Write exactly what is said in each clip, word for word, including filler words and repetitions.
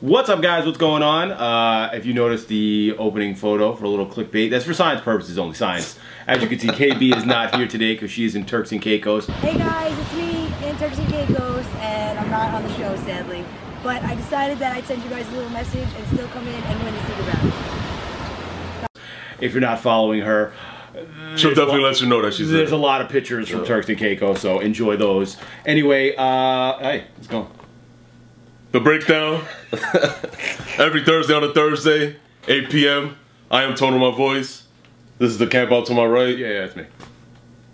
What's up, guys? What's going on? Uh, if you noticed the opening photo for a little clickbait, that's for science purposes only, science. As you can see, K B is not here today because she's in Turks and Caicos. Hey guys, it's me in Turks and Caicos, and I'm not on the show, sadly. But I decided that I'd send you guys a little message and still come in and win the Super Bowl. If you're not following her, she'll definitely lot, let you know that she's there's there. There's a lot of pictures yeah. from Turks and Caicos, so enjoy those. Anyway, uh, hey, let's go. The Breakdown, every Thursday on a Thursday, eight P M I am Tone of My Voice. This is the camp out to my right. Yeah, yeah, that's me.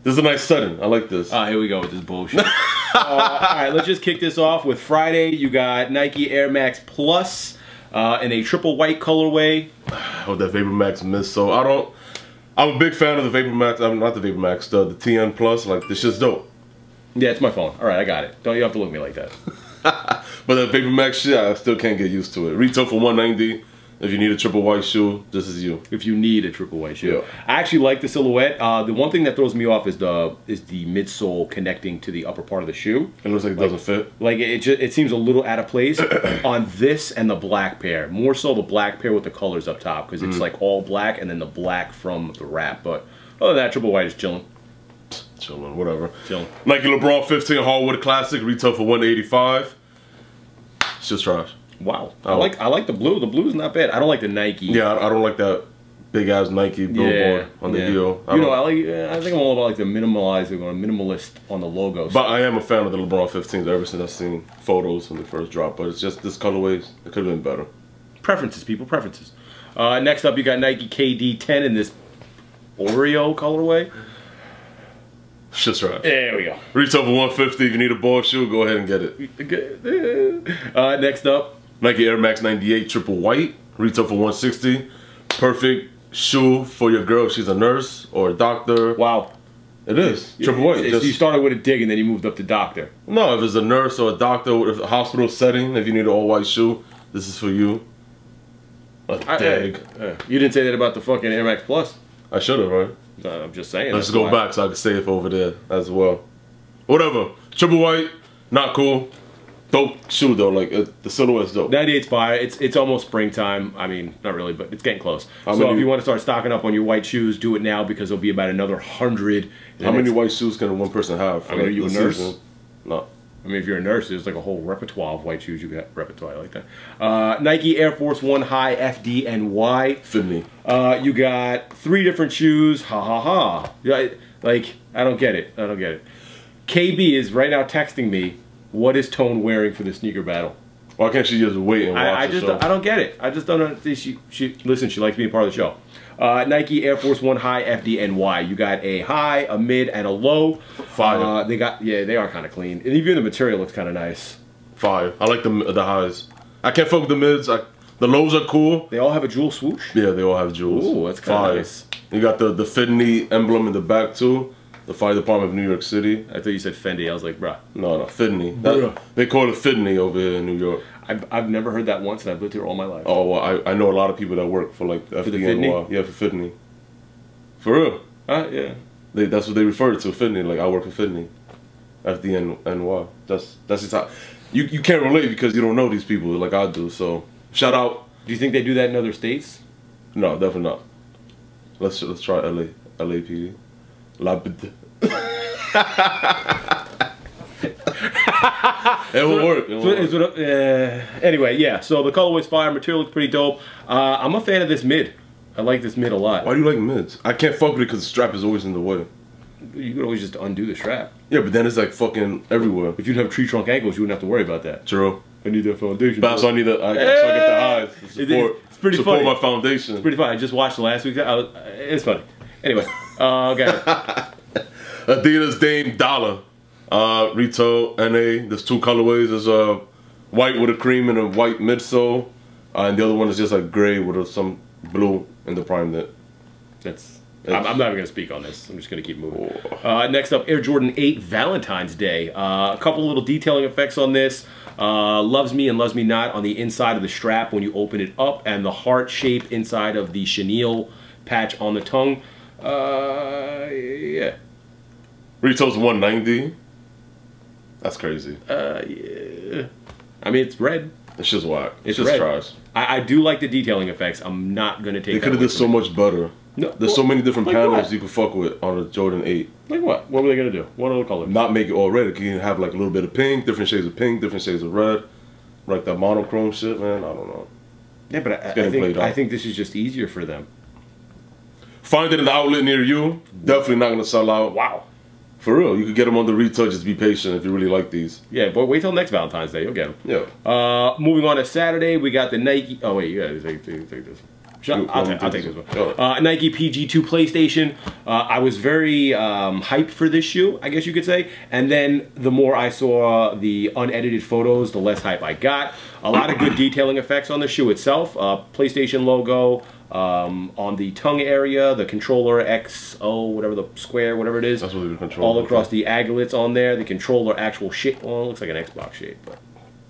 This is a nice setting. I like this. Ah, uh, here we go with this bullshit. uh, all right, let's just kick this off with Friday. You got Nike Air Max Plus uh, in a triple white colorway. Oh, that Vapor Max missed. So I don't. I'm a big fan of the Vapor Max. I'm not the Vapor Max. The, the T N Plus. Like, this shit's dope. Yeah, it's my phone. All right, I got it. Don't you have to look at me like that. But that Vapor Max shit, I still can't get used to it. Retail for one ninety. If you need a triple white shoe, this is you. If you need a triple white shoe. Yeah. I actually like the silhouette. Uh, the one thing that throws me off is the is the midsole connecting to the upper part of the shoe. It looks like it like, doesn't fit. Like it, it, just, it seems a little out of place on this and the black pair. More so the black pair with the colors up top, because it's mm. like all black and then the black from the wrap. But other than that, triple white is chilling. Chilling, whatever. Chilling. Nike LeBron fifteen Hardwood Classic, retail for one eighty-five. It's just trash. Wow, I like I like the blue. The blue's not bad. I don't like the Nike. Yeah, I, I don't like that big ass Nike billboard yeah, on the yeah. heel. I you know, I like. Yeah, I think I'm all about like the minimalizing or minimalist on the logo. But stuff. I am a fan of the LeBron fifteens ever since I've seen photos when they first dropped. But it's just this colorway. It could have been better. Preferences, people. Preferences. Uh, next up, you got Nike K D ten in this Oreo colorway. It's just right. There we go. Retail for one fifty. If you need a ball shoe, go ahead and get it. Uh, next up. Nike Air Max ninety-eight triple white, retail for one sixty. Perfect shoe for your girl if she's a nurse or a doctor. Wow. It is. It's, triple white. It's, just, you started with a dig and then you moved up to doctor. No, if it's a nurse or a doctor, if a hospital setting, if you need an all-white shoe, this is for you. A I, dig. I, I, you didn't say that about the fucking Air Max Plus. I should have, right? No, I'm just saying. Let's go why. back so I can save over there as well. Whatever. Triple white, not cool. Dope shoe though, like uh, the silhouette's dope. ninety-eight's fire. It's it's almost springtime. I mean, not really, but it's getting close. How so many, if you want to start stocking up on your white shoes, do it now because there'll be about another hundred. How many white shoes can one person have? I mean, like, are you a nurse? Season? No. I mean, if you're a nurse, there's like a whole repertoire of white shoes you got. Repertoire like that. Uh, Nike Air Force One High F D N Y. Fit me. Uh, you got three different shoes. Ha ha ha. Like I don't get it. I don't get it. K B is right now texting me. What is Tone wearing for the sneaker battle? Why can't she just wait and watch I, I the just, show? I don't get it. I just don't know. She, she, listen, she likes being part of the show. Uh, Nike Air Force One High F D N Y. You got a high, a mid, and a low. Fire. Uh, they got, yeah, they are kind of clean. And even the material looks kind of nice. Fire. I like the the highs. I can't fuck with the mids. I, the lows are cool. They all have a jewel swoosh? Yeah, they all have jewels. Ooh, that's kind of nice. You got the, the Fendi emblem in the back, too. The fire department of New York City. I thought you said Fendi. I was like, bruh. No, no, Fidney. That, they call it Fidney over here in New York. I've, I've never heard that once, and I've lived here all my life. Oh, well, I, I know a lot of people that work for, like, the F D N Y. Yeah, for Fidney. For real. Uh, yeah. They, that's what they refer to, Fidney. Like, I work for Fidney. F D N Y. That's, that's just how... You, you can't relate because you don't know these people like I do, so... Shout out. Do you think they do that in other states? No, definitely not. Let's, let's try L A. L A P D. Labd. It will work. It will so, work. So, uh, anyway, yeah. So the colorway's fire. Material looks pretty dope. Uh, I'm a fan of this mid. I like this mid a lot. Why do you like mids? I can't fuck with it because the strap is always in the way. You could always just undo the strap. Yeah, but then it's like fucking everywhere. If you'd have tree trunk ankles, you wouldn't have to worry about that. True. I need that foundation. But so I need that. I, yeah. So I get the eyes. To support, it's pretty support funny. Support my foundation. It's pretty funny. I just watched the last week. I was, it's funny. Anyway. Uh, okay. Adidas Dame Dollar. Uh, retail N A. There's two colorways. There's a white with a cream and a white midsole. Uh, and the other one is just like gray with a, some blue in the prime knit. That's, that's, I'm, I'm not even going to speak on this. I'm just going to keep moving. Uh, next up, Air Jordan eight Valentine's Day. Uh, a couple little detailing effects on this. Uh, loves me and loves me not on the inside of the strap when you open it up. And the heart shape inside of the chenille patch on the tongue. Uh, yeah. Retail's one ninety. That's crazy. Uh, yeah. I mean, it's red. It's just whack. It's just red. trash. I, I do like the detailing effects. I'm not gonna take. They could have done so much better. No, there's well, so many different like panels what? you can fuck with on a Jordan eight. Like what? What were they gonna do? What other color? Not make it all red. You can have like a little bit of pink, different shades of pink, different shades of red, like that monochrome shit, man. I don't know. Yeah, but I, I think I think this is just easier for them. Find it in the outlet near you. Definitely not gonna sell out. Wow. For real, you could get them on the retail. Just be patient if you really like these. Yeah, but wait till next Valentine's Day. You'll get them. Yeah. Uh, moving on to Saturday, we got the Nike. Oh wait, you gotta take, take, take this. Shut, I'll, take, I'll take this one. Uh, Nike P G two PlayStation. Uh, I was very um, hyped for this shoe, I guess you could say. And then the more I saw the unedited photos, the less hype I got. A lot of good detailing effects on the shoe itself. Uh, PlayStation logo um, on the tongue area, the controller X O, whatever the square, whatever it is. That's what the controller. All across the aglets on there. The controller actual shape. Well, it looks like an Xbox shape, but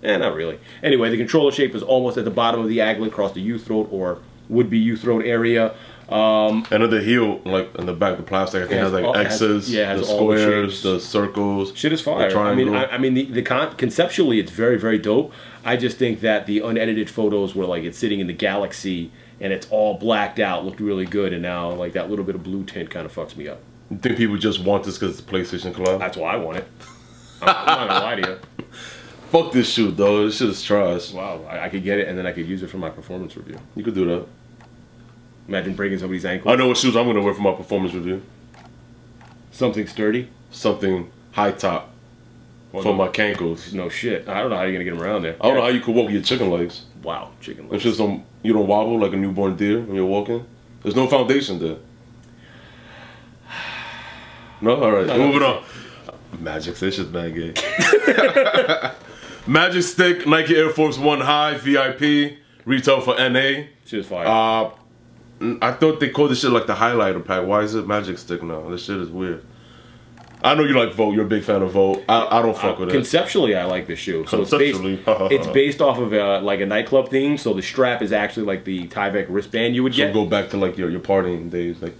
eh, not really. Anyway, the controller shape is almost at the bottom of the aglet, across the U throat or would-be U-throat area. Um, and at the heel, like, in the back, the plastic, I think it has, like, all, X's, has, yeah, has the squares, the, the circles. Shit is fire. I mean, I, I mean, the, the con conceptually, it's very, very dope. I just think that the unedited photos were, like, it's sitting in the galaxy, and it's all blacked out, looked really good, and now, like, that little bit of blue tint kind of fucks me up. You think people just want this because it's a PlayStation collab? That's why I want it. I'm, I'm not gonna lie to you. Fuck this shoe, though. This shit is trash. Wow, I, I could get it, and then I could use it for my performance review. You could do that. Imagine breaking somebody's ankle. I know what shoes I'm going to wear for my performance review. Something sturdy? Something high top. Well, for no, my cankles. No shit. I don't know how you're going to get them around there. I don't yeah. know how you could walk with your chicken legs. Wow, chicken legs. It's just don't, you don't wobble like a newborn deer when you're walking. There's no foundation there. No? All right. No, Moving no. on. Magic Stick is bad gay. Magic Stick, Nike Air Force One High, V I P, retail for N A. Shit is fire. Uh, I thought they called this shit like the highlighter pack. Why is it Magic Stick now? This shit is weird. I know you like Volt. You're a big fan of Volt. I, I don't fuck with it. Conceptually, I like this shoe. So conceptually. It's based, it's based off of a, like a nightclub theme. So the strap is actually like the Tyvek wristband you would so get. So go back to like your, your partying days. Like.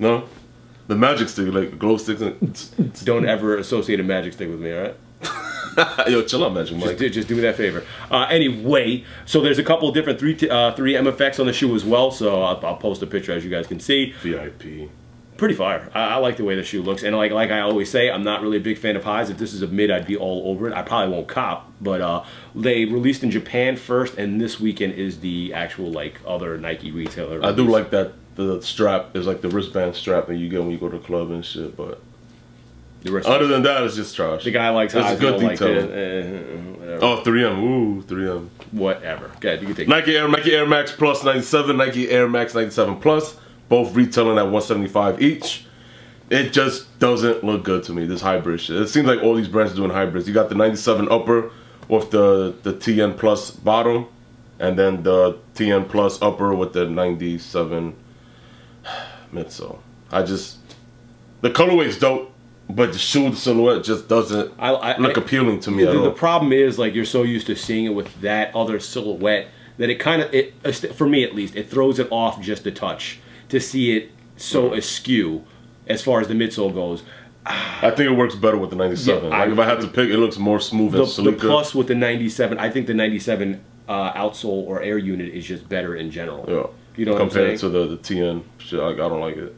No? The Magic Stick, like glow sticks. And don't ever associate a Magic Stick with me, all right? Yo, chill out, Magic Mike. Just, just do me that favor. Uh, anyway, so there's a couple of different three M F X on the shoe as well, so I'll, I'll post a picture as you guys can see. V I P. Pretty fire. I, I like the way the shoe looks, and like like I always say, I'm not really a big fan of highs. If this is a mid, I'd be all over it. I probably won't cop, but uh, they released in Japan first, and this weekend is the actual like other Nike retailer release. I do like that the strap is like the wristband strap that you get when you go to the club and shit, but... Other than that, it's just trash. The guy likes it's a good detail. Like uh, oh, three M. Ooh, three M. Whatever. Good. You can take Nike Air, Nike Air Max Plus ninety-seven, Nike Air Max ninety-seven Plus, both retailing at one seventy-five each. It just doesn't look good to me. This hybrid shit. It seems like all these brands are doing hybrids. You got the ninety-seven upper with the the T N Plus bottom, and then the T N Plus upper with the ninety-seven midsole. I just the colorway's dope. But the shoe silhouette just doesn't I, I, look appealing to me. The, at all. The problem is like you're so used to seeing it with that other silhouette that it kind of it for me at least it throws it off just a touch to see it so mm-hmm. askew as far as the midsole goes. I think it works better with the ninety-seven. Yeah, like I, if I had to pick, it looks more smooth the, and sleeker. The plus with the ninety-seven, I think the ninety-seven uh, outsole or air unit is just better in general. Yeah, you know what I'm saying? Compared to the the T N shit, I, I don't like it.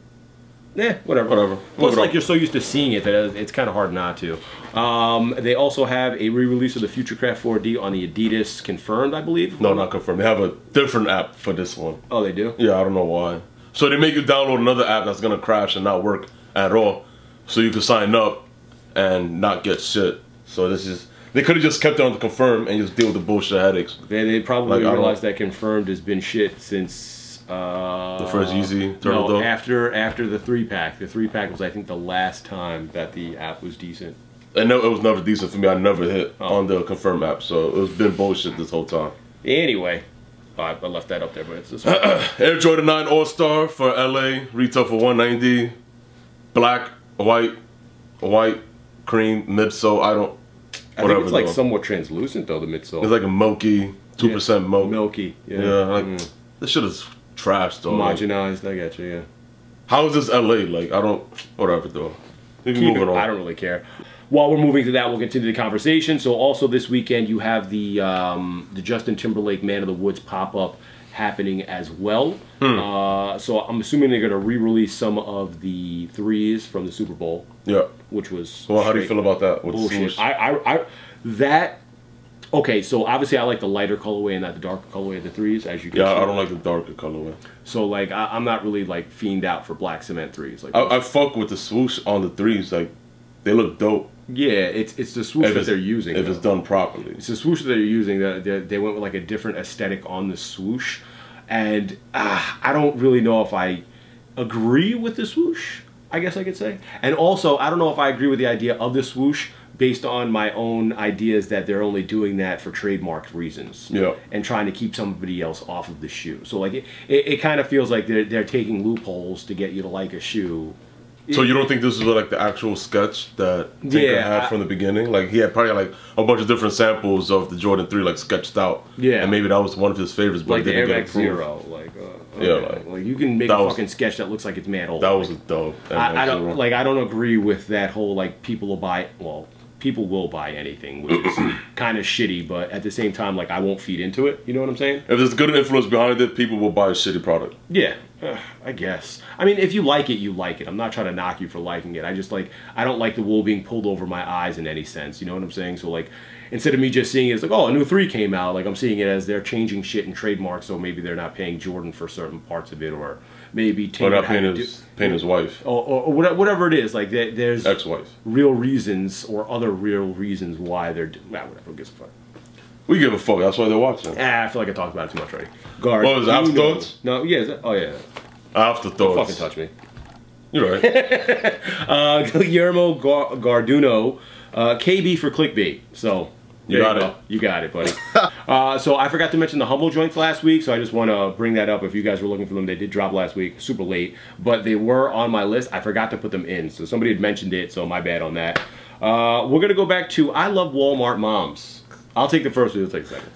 Eh, whatever. Whatever. Plus, Whatever. like you're so used to seeing it that it's kind of hard not to. Um, they also have a re-release of the Futurecraft four D on the Adidas Confirmed, I believe. No, not Confirmed. They have a different app for this one. Oh, they do? Yeah, I don't know why. So they make you download another app that's gonna crash and not work at all, so you can sign up and not get shit. So this is they could have just kept it on the Confirmed and just deal with the bullshit headaches. They they probably like, realized that Confirmed has been shit since. Uh, the first Yeezy turtle no, after after the three pack. The three pack was I think the last time that the app was decent. I know it was never decent for me. I never hit oh. on the Confirmed app, so it's been bullshit this whole time. Anyway, I, I left that up there, but it's this one. Air Jordan nine All Star for L A, retail for one ninety. Black, white, white, cream midsole. I don't. I whatever, think it's like though. somewhat translucent though. The midsole. It's like a milky, two percent yeah. milk. Milky. Yeah. yeah like mm. This shit is. Trash though. Homogenized, like, I got you, yeah. How is this L A? Like, I don't, whatever though. we can move it on. I don't really care. While we're moving to that, we'll continue the conversation. So also this weekend, you have the um, the Justin Timberlake Man of the Woods pop-up happening as well. Hmm. Uh, so I'm assuming they're going to re-release some of the threes from the Super Bowl. Yeah. Which was Well, how do you feel about that? What's bullshit. I, I, I, that, okay, so obviously I like the lighter colorway and not the darker colorway of the threes, as you can see. Yeah, I don't like the darker colorway. So, like, I, I'm not really, like, fiend out for black cement threes. Like, I, I fuck with the swoosh on the threes. Like, they look dope. Yeah, it's it's the swoosh that they're using. If it's done properly. It's the swoosh that they're using. That they went with like a different aesthetic on the swoosh. And uh, I don't really know if I agree with the swoosh, I guess I could say. And also, I don't know if I agree with the idea of the swoosh based on my own ideas that they're only doing that for trademark reasons. Yeah. And trying to keep somebody else off of the shoe. So like it, it, it kind of feels like they're, they're taking loopholes to get you to like a shoe. So you don't think this is like the actual sketch that Tinker yeah, had from the beginning? Like he had probably like a bunch of different samples of the Jordan three like sketched out. Yeah. And maybe that was one of his favorites, but like he didn't the Air Max get Zero, like uh, okay. yeah, like, like you can make a was, fucking sketch that looks like it's mad old. That was like, dope. I, I don't like. I don't agree with that whole like people will buy. Well, people will buy anything, which is kind of shitty. But at the same time, like I won't feed into it. You know what I'm saying? If there's good influence behind it, people will buy a shitty product. Yeah. Uh, I guess. I mean, if you like it, you like it. I'm not trying to knock you for liking it. I just like, I don't like the wool being pulled over my eyes in any sense. You know what I'm saying? So like, instead of me just seeing it as like, oh, a new three came out. Like I'm seeing it as they're changing shit and trademarks. So maybe they're not paying Jordan for certain parts of it, or maybe Taylor or not paying his, paying his wife, or, or, or whatever it is. Like there, there's ex-wife. Real reasons or other real reasons why they're doing nah, whatever. Who gives a fuck? We give a fuck. That's why they're watching. Ah, I feel like I talked about it too much already. Guard. What was it, afterthoughts? No, yeah. Is that, oh, yeah. Afterthoughts. Don't fucking touch me. You're right. uh, Guillermo Garduno. Uh, K B for clickbait. So, you got you go. it. You got it, buddy. uh, so, I forgot to mention the Humble joints last week, so I just want to bring that up. If you guys were looking for them, they did drop last week. Super late. But they were on my list. I forgot to put them in. So, somebody had mentioned it, so my bad on that. Uh, we're going to go back to I Love Walmart Moms. I'll take the first one, you'll take the second.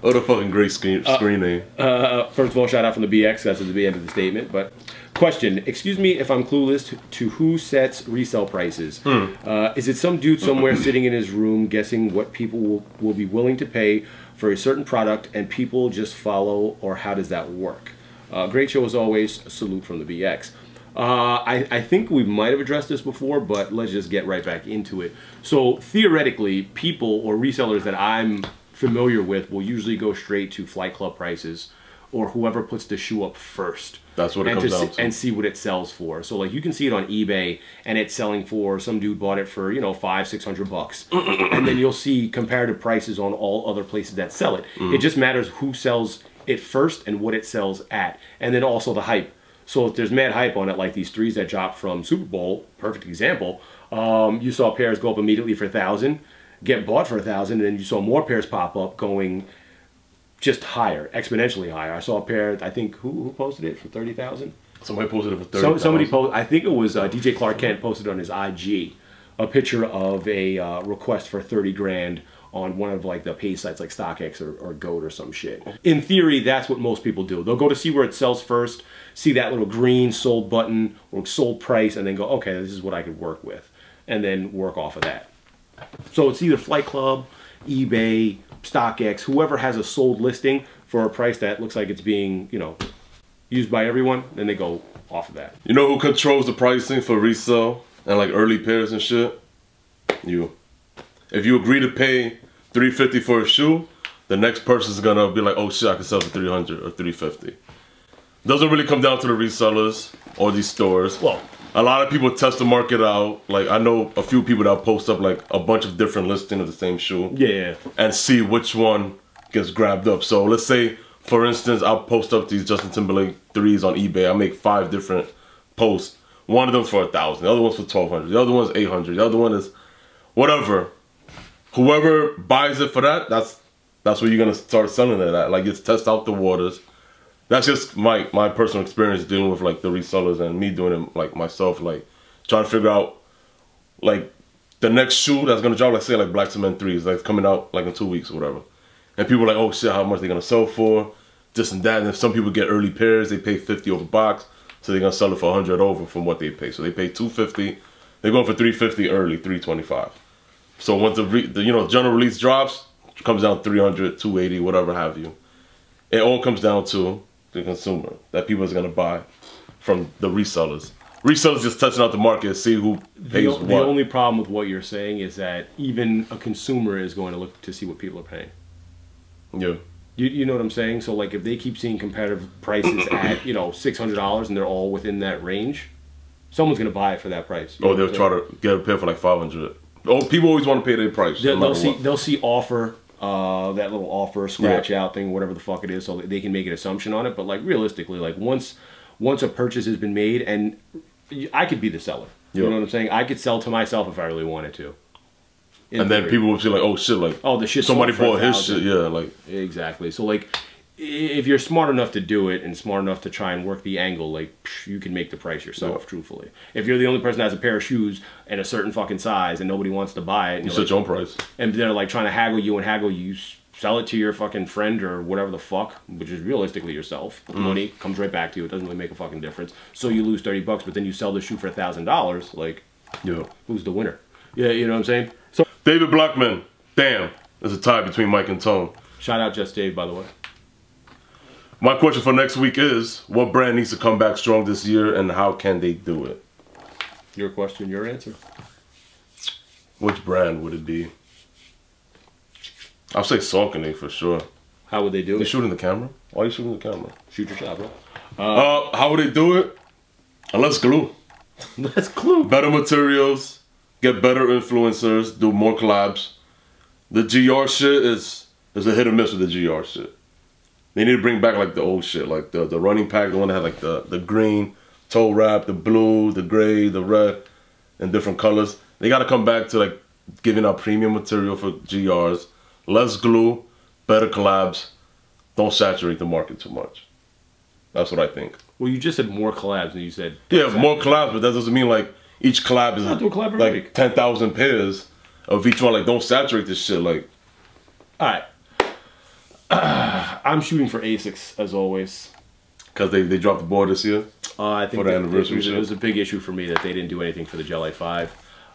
Oh, the fucking great screen, screen uh, name. Uh, first of all, shout out from the B X, that's at the end of the statement. But question, excuse me if I'm clueless to who sets resale prices. Mm. Uh, is it some dude somewhere sitting in his room guessing what people will, will be willing to pay for a certain product and people just follow, or how does that work? Uh, great show as always, salute from the B X. Uh, I, I think we might have addressed this before, but let's just get right back into it. So theoretically, people or resellers that I'm familiar with will usually go straight to Flight Club prices or whoever puts the shoe up first. That's what it comes down to. And see what it sells for. So like you can see it on eBay and it's selling for, some dude bought it for, you know, five, six hundred bucks. And then you'll see comparative prices on all other places that sell it. Mm. It just matters who sells it first and what it sells at. And then also the hype. So if there's mad hype on it, like these threes that dropped from Super Bowl, perfect example, um, you saw pairs go up immediately for a thousand, get bought for a thousand, and then you saw more pairs pop up going just higher, exponentially higher. I saw a pair, I think, who, who posted it for thirty thousand? Somebody posted it for thirty thousand. So, somebody posted, I think it was uh, D J Clark Kent posted on his I G a picture of a uh, request for thirty grand on one of like the pay sites like StockX or, or Goat or some shit. In theory, that's what most people do. They'll go to see where it sells first, see that little green sold button or sold price, and then go, okay, this is what I could work with, and then work off of that. So it's either Flight Club, eBay, StockX, whoever has a sold listing for a price that looks like it's being, you know, used by everyone, then they go off of that. You know who controls the pricing for resale and like early pairs and shit? You. If you agree to pay three hundred fifty dollars for a shoe, the next person's gonna be like, oh shit, I can sell for three hundred dollars or three hundred fifty dollars. Doesn't really come down to the resellers or these stores. Well, a lot of people test the market out. Like I know a few people that post up like a bunch of different listings of the same shoe. Yeah. And see which one gets grabbed up. So let's say, for instance, I'll post up these Justin Timberlake threes on eBay. I make five different posts. One of them's for a thousand, the other one's for twelve hundred, the other one's eight hundred, the other one is whatever. Whoever buys it for that, that's that's what you're gonna start selling it at. Like, it's test out the waters. That's just my my personal experience dealing with like the resellers and me doing it like myself, like trying to figure out like the next shoe that's gonna drop. Like say like Black Cement threes, like coming out like in two weeks or whatever. And people are like, oh shit, how much they gonna sell for? This and that. And if some people get early pairs, they pay fifty over box, so they're gonna sell it for a hundred over from what they pay. So they pay two fifty They're going for three fifty early, three twenty-five. So once the, re the you know general release drops, it comes down three hundred, two eighty, whatever have you. It all comes down to the consumer, that people is gonna buy from the resellers. Resellers just testing out the market, see who pays the, what. The only problem with what you're saying is that even a consumer is going to look to see what people are paying. Yeah. You, you know what I'm saying? So like if they keep seeing competitive prices at, you know, six hundred dollars and they're all within that range, someone's gonna buy it for that price. Oh, they'll try to get a pair for like five hundred. Oh, people always want to pay their price. They'll, no they'll see what. They'll see offer, uh, that little offer scratch yeah. out thing, whatever the fuck it is, so they can make an assumption on it. But like realistically, like once once a purchase has been made, and I could be the seller. You yep. know what I'm saying? I could sell to myself if I really wanted to. And theory. Then people would be like, "Oh shit!" Like, "Oh, the shit." Somebody bought his shit. Yeah, like exactly. So like, if you're smart enough to do it and smart enough to try and work the angle, like you can make the price yourself, yeah. truthfully. If you're the only person that has a pair of shoes and a certain fucking size and nobody wants to buy it, and you set like, your own price. And they're like trying to haggle you and haggle you, sell it to your fucking friend or whatever the fuck, which is realistically yourself. The mm. money comes right back to you. It doesn't really make a fucking difference. So you lose thirty bucks, but then you sell the shoe for a thousand dollars. Like, yeah. who's the winner? Yeah, you know what I'm saying? So David Blackman, damn, there's a tie between Mike and Tone. Shout out Just Dave, by the way. My question for next week is, what brand needs to come back strong this year and how can they do it? Your question, your answer. Which brand would it be? I'll say Saucony for sure. How would they do it? They're shooting the camera? Why are you shooting the camera? Shoot your shot, bro. Uh, uh, how would they do it? Unless glue. Let's glue. Better materials, get better influencers, do more collabs. The G R shit is, is a hit or miss with the G R shit. They need to bring back like the old shit, like the, the running pack, the one that had like the, the green, toe wrap, the blue, the gray, the red, and different colors. They gotta come back to like giving out premium material for G Rs, less glue, better collabs, don't saturate the market too much. That's what I think. Well, you just said more collabs and you said... Yeah, saturate. more collabs, but that doesn't mean like each collab is collab like ten thousand pairs of each one. Like, don't saturate this shit, like... All right. Uh, I'm shooting for ASICS as always. Because they, they dropped the ball this year? Uh, I think for the anniversary it, it was a big issue for me that they didn't do anything for the Gel-Lyte five.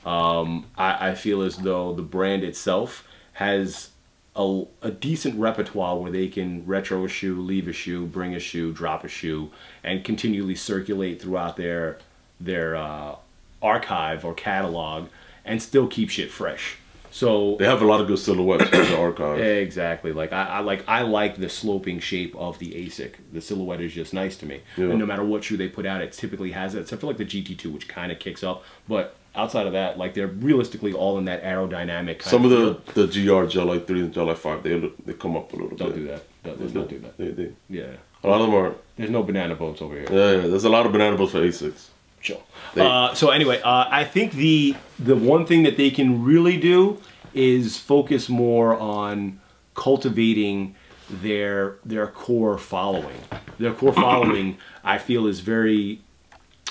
Um, I, I feel as though the brand itself has a, a decent repertoire where they can retro a shoe, leave a shoe, bring a shoe, drop a shoe, and continually circulate throughout their, their uh, archive or catalog and still keep shit fresh. So they have a lot of good silhouettes in the archive. Exactly. Like I, I like I like the sloping shape of the ASIC. The silhouette is just nice to me. Yeah. And no matter what shoe they put out, it typically has it, except for like the G T two, which kind of kicks up. But outside of that, like they're realistically all in that aerodynamic. Kind Some of, of the the G R Gel-Lyte three and Gel-Lyte five, they they come up a little don't bit. Do that. Let's not do that. They, they, yeah. A lot of them are. There's no banana boats over here. Yeah, yeah. There's a lot of banana boats for ASICs. Sure. Uh, so anyway, uh, I think the the one thing that they can really do is focus more on cultivating their their core following. Their core following, I feel, is very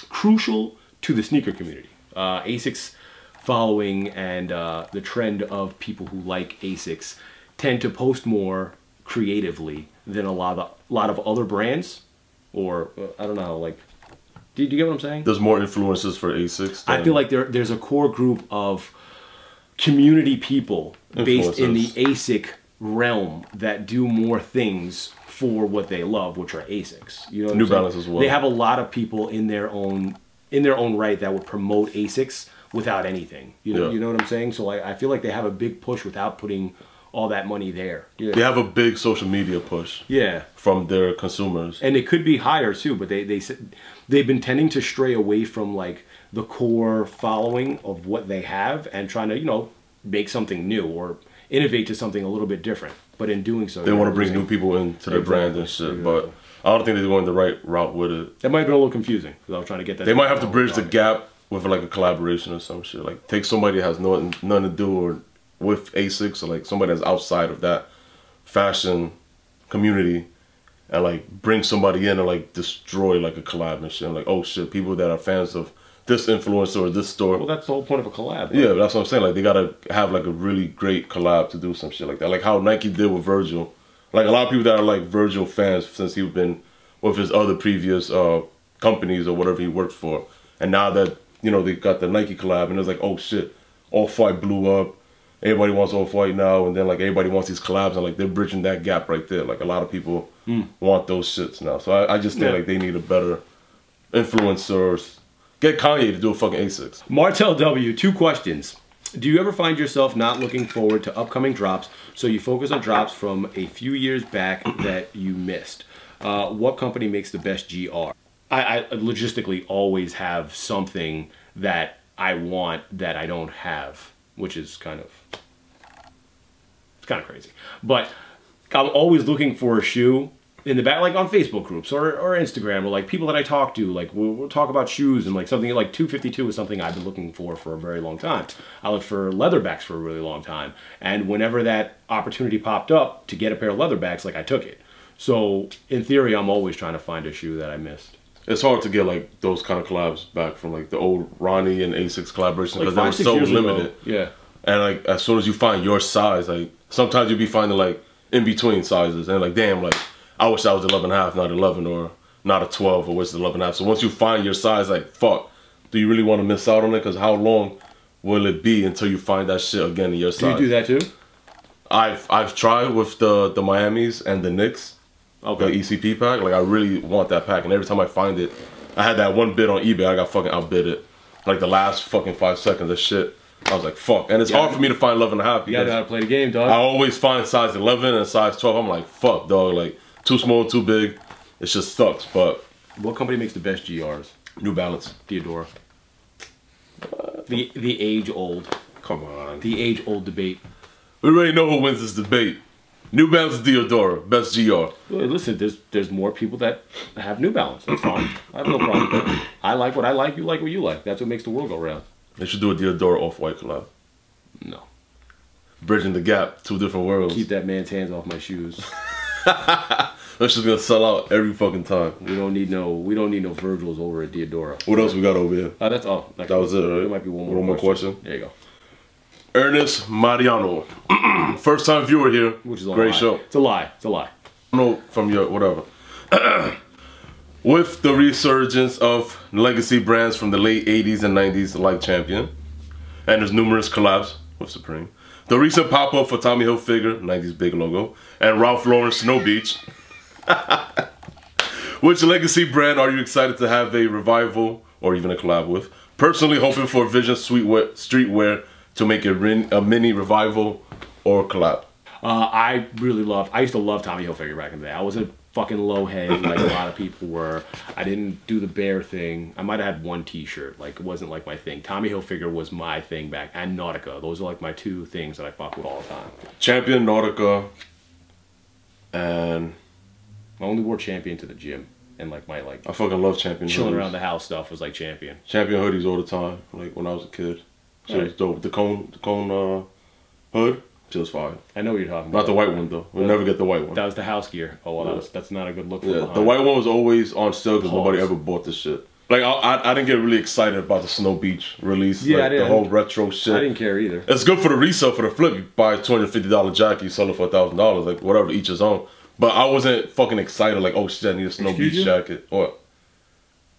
crucial to the sneaker community. Uh, ASICS following and uh, the trend of people who like ASICS tend to post more creatively than a lot of a lot of other brands, or uh, I don't know, like. Do you get what I'm saying? There's more influences for ASICS. I feel like there, there's a core group of community people based in the ASIC realm that do more things for what they love, which are ASICS. You know, New Balance as well. They have a lot of people in their own in their own right that would promote ASICS without anything. You know, yeah. you know what I'm saying? So like, I feel like they have a big push without putting all that money there. Yeah. They have a big social media push. Yeah. From their consumers. And it could be higher too, but they they they've been tending to stray away from like the core following of what they have and trying to, you know, make something new or innovate to something a little bit different. But in doing so, they want to bring new people into their brand and shit, but I don't think they're going the right route with it. That might have been a little confusing because I was trying to get that. They might have to bridge the gap with like a collaboration or some shit. Like take somebody that has nothing nothing to do or with ASICS or like somebody that's outside of that fashion community and like bring somebody in and like destroy like a collab and shit. I'm like, oh shit, people that are fans of this influencer or this store. Well, that's the whole point of a collab. Right? Yeah, but that's what I'm saying. Like they gotta have like a really great collab to do some shit like that. Like how Nike did with Virgil. Like a lot of people that are like Virgil fans since he's been with his other previous uh, companies or whatever he worked for. And now that, you know, they got the Nike collab, and it was like, oh shit, Off-White blew up. Everybody wants Off-White now, and then like everybody wants these collabs, and like they're bridging that gap right there. Like a lot of people mm. want those shits now. So I, I just think yeah. like they need a better influencers. Get Kanye to do a fucking ASICS. Martel W, two questions. Do you ever find yourself not looking forward to upcoming drops, so you focus on drops from a few years back that you missed? Uh, what company makes the best G R? I, I logistically always have something that I want that I don't have, which is kind of, it's kind of crazy. But I'm always looking for a shoe in the back, like on Facebook groups or, or Instagram, or like people that I talk to, like we'll, we'll talk about shoes, and like something like two fifty-two is something I've been looking for for a very long time. I looked for leatherbacks for a really long time. And whenever that opportunity popped up to get a pair of leatherbacks, like I took it. So in theory, I'm always trying to find a shoe that I missed. It's hard to get like those kind of collabs back from like the old Ronnie and A six collaboration, because like they were so limited. Ago. Yeah. And like as soon as you find your size, like sometimes you'll be finding like in between sizes, and like damn, like I wish I was eleven and a half, not eleven, or not a twelve, or what's eleven and a half. So once you find your size, like fuck, do you really want to miss out on it? Because how long will it be until you find that shit again in your size? Do you do that too? I've I've tried with the the Miamis and the Knicks. Okay. The E C P pack, like I really want that pack, and every time I find it, I had that one bid on eBay, I got fucking outbid it. Like the last fucking five seconds of shit, I was like fuck, and it's yeah, hard for me to find eleven and a half. You gotta know how to play the game, dog. I always find size eleven and size twelve, I'm like fuck, dog, like too small, too big, it just sucks. But what company makes the best G Rs? New Balance. Diadora. Uh, the, the age old. Come on. The age old debate. We already know who wins this debate. New Balance, Diadora, best G R. Well, listen, there's there's more people that have New Balance. That's fine. I have no problem with that. I like what I like. You like what you like. That's what makes the world go round. They should do a Diadora Off-White collab. No. Bridging the gap, two different worlds. Keep that man's hands off my shoes. That's just gonna sell out every fucking time. We don't need no. We don't need no Virgils over at Diadora. What else we got over here? Oh, that's all. That, that was it. Right? There might be one more. One more question. question. There you go. Ernest Mariano, first time viewer here. Which is a great lie. show. It's a lie. It's a lie. No, from your whatever. With the resurgence of legacy brands from the late eighties and nineties, like Champion, and there's numerous collabs with Supreme. The recent pop up for Tommy Hilfiger, nineties big logo, and Ralph Lauren Snow Beach. Which legacy brand are you excited to have a revival or even a collab with? Personally, hoping for Vision Sweetwear, Streetwear. To make a, rin a mini revival or collab? Uh, I really love, I used to love Tommy Hilfiger back in the day. I was a fucking low head like a lot of people were. I didn't do the bear thing. I might have had one t-shirt. Like it wasn't like my thing. Tommy Hilfiger was my thing back, and Nautica. Those are like my two things that I fuck with all the time. Champion, Nautica, and... I only wore Champion to the gym. And like my like... I fucking love Champion Chilling hoodies. Around the house stuff was like Champion. Champion hoodies all the time, like when I was a kid. She was dope. The cone, the cone uh, hood, she was fine. I know what you're talking about. Not the white one, though. We'll never get the white one. That was the house gear. Oh, well, yeah. that was, that's not a good look for yeah. The white one was always on sale because nobody ever bought this shit. Like, I, I I didn't get really excited about the Snow Beach release. Yeah, like, I didn't. The whole retro shit. I didn't care either. It's good for the resale, for the flip. You buy a two hundred fifty dollar jacket, you sell it for a thousand dollars. Like, whatever, each his own. But I wasn't fucking excited, like, oh shit, I need a Snow Excuse Beach you? jacket. What?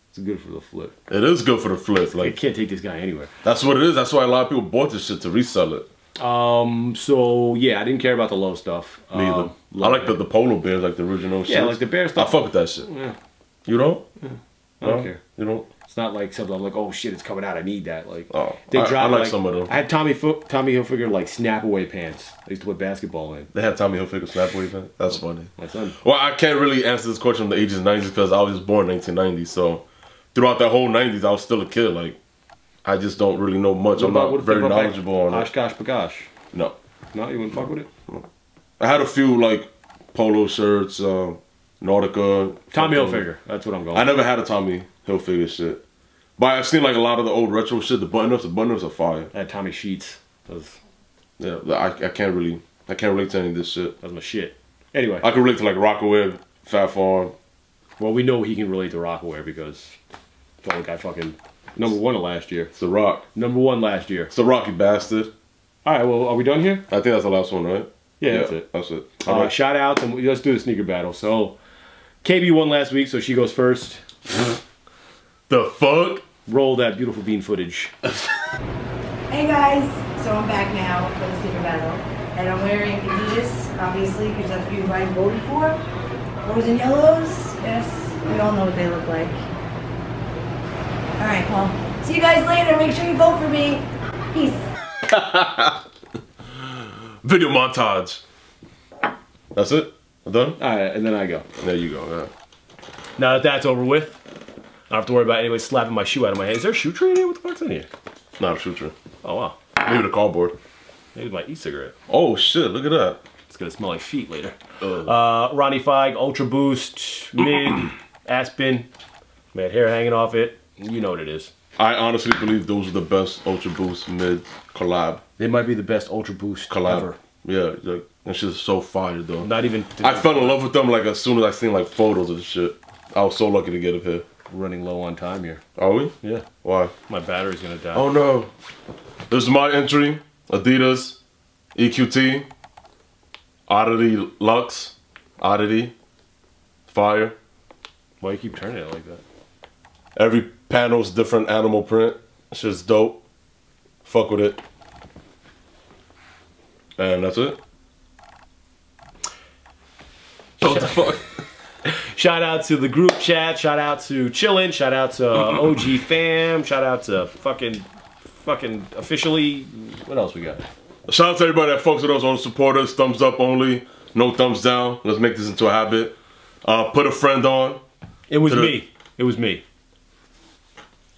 It's good for the flip. It is good for the flip. Like, I can't take this guy anywhere. That's what it is. That's why a lot of people bought this shit, to resell it. Um. So yeah, I didn't care about the low stuff. Neither. Um, I like the, the polo bears, like the original shit. Yeah, shirts. Like the bear stuff. I fuck with that shit. Yeah. You don't? Yeah. I don't no? care. You don't? It's not like something I'm like, oh shit, it's coming out. I need that. Like oh, they dropped. I, I like, like some of them. I had Tommy Fo Tommy Hilfiger like snap away pants. I used to put basketball in. They had Tommy Hilfiger snap away pants. That's funny. My son. Well, I can't really answer this question from the ages and nineties because I was born in nineteen ninety, so. Throughout that whole nineties, I was still a kid. Like, I just don't really know much. What I'm about, not very knowledgeable like, on it. Oshkosh Bagosh. No. No, you wouldn't fuck with it? No. I had a few, like, polo shirts, uh, Nautica. Tommy fucking. Hilfiger. That's what I'm going I with. Never had a Tommy Hilfiger shit. But I've seen, like, a lot of the old retro shit. The button-ups, the button-ups are fire. I had Tommy Sheets. Was... Yeah, I, I can't really, I can't relate to any of this shit. That's my shit. Anyway. I can relate to, like, Rockaway, Fat Farm. Well, we know he can relate to Rockaway because... Like I fucking number one of last year. It's The Rock. Number one last year. It's The Rock, you bastard. All right, well, are we done here? I think that's the last one, right? Yeah, yeah that's it. That's it. All uh, right. Shout outs and let's do the sneaker battle. So, K B won last week, so she goes first. The fuck? roll that beautiful bean footage. Hey guys, so I'm back now for the Sleeper Battle. And I'm wearing Adidas, obviously, because that's what you guys voted for. Rose and yellows, yes, we all know what they look like. Alright, well, see you guys later. Make sure you vote for me. Peace. Video montage. That's it? I'm done? Alright, and then I go. There you go, man. Now that that's over with, I don't have to worry about anybody slapping my shoe out of my hand. Is there a shoe tray in here? What the fuck's in here? Not a shoe tray. Oh, wow. Maybe the cardboard. Maybe my e-cigarette. Oh shit, look at that. It's gonna smell like feet later. Ugh. Uh, Ronnie Feig, Ultra Boost, Mid, Aspen. Man, hair hanging off it. You know what it is. I honestly believe those are the best Ultra Boost Mid collab. They might be the best Ultra Boost collab ever. Yeah, like, that shit's so fire though. Not even. I fell in love with them like as soon as I seen like photos of shit. I was so lucky to get up here. We're running low on time here. Are we? Yeah. Why? My battery's gonna die. Oh no. This is my entry. Adidas, E Q T, Oddity Lux, Oddity, Fire. Why you keep turning it like that? Every panel's different animal print. Shit's dope. Fuck with it. And that's it. What the fuck? Shout out to the group chat. Shout out to Chillin'. Shout out to uh, O G Fam. Shout out to fucking... Fucking officially, what else we got? Shout out to everybody that fucks with us on supporters. Thumbs up only, no thumbs down. Let's make this into a habit. Uh, put a friend on. It was me. It was me.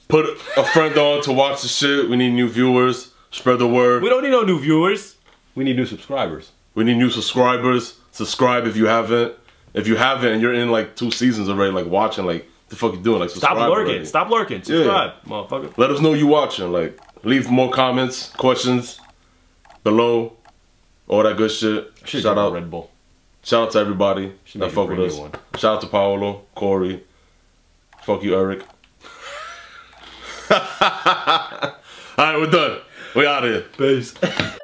Put a friend on to watch the shit. We need new viewers. Spread the word. We don't need no new viewers. We need new subscribers. We need new subscribers. Subscribe if you haven't. If you haven't and you're in like two seasons already, like watching, like what the fuck you doing? Like subscribe. Stop lurking. Already. Stop lurking. Subscribe, yeah. Motherfucker. Let us know you watching. Like. Leave more comments, questions below, all that good shit. Shout out Red Bull. Shout out to everybody that fuck with us. One. Shout out to Paolo, Corey. Fuck you, Eric. All right, we're done. We out of here. Peace.